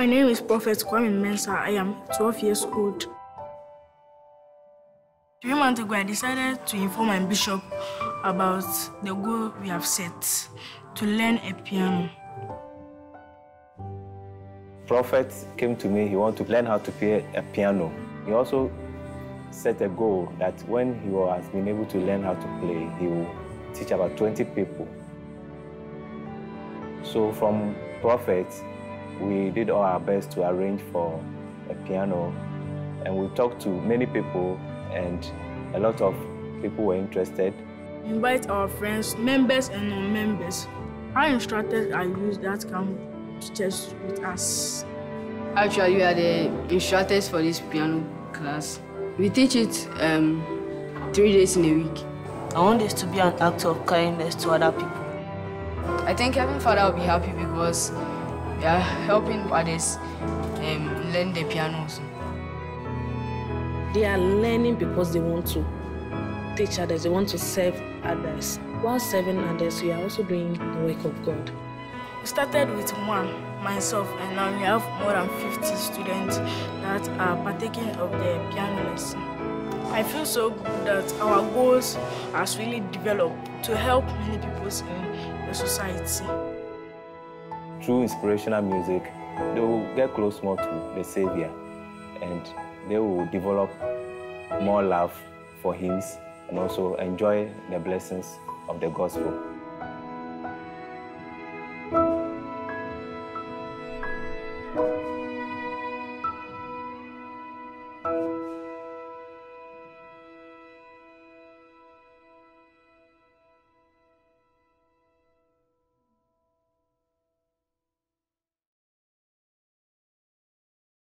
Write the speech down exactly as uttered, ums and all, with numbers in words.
My name is Prophet Kwame Mensah. I am twelve years old. Three months ago, I decided to inform my bishop about the goal we have set, to learn a piano. Prophet came to me, he wanted to learn how to play a piano. He also set a goal that when he has been able to learn how to play, he will teach about twenty people. So from Prophet, we did all our best to arrange for a piano, and we talked to many people, and a lot of people were interested. We invite our friends, members and non-members. Our instructors are used that come to church with us. Actually, we are the instructors for this piano class. We teach it um, three days in a week. I want this to be an act of kindness to other people. I think Heavenly Father will be happy because we are helping others um, learn the piano. They are learning because they want to teach others, they want to serve others. While serving others, we are also doing the work of God. We started with one, myself, and now we have more than fifty students that are partaking of the piano lesson. I feel so good that our goals has really developed to help many people in the society. Through inspirational music, they will get close more to the Savior, and they will develop more love for hymns and also enjoy the blessings of the gospel.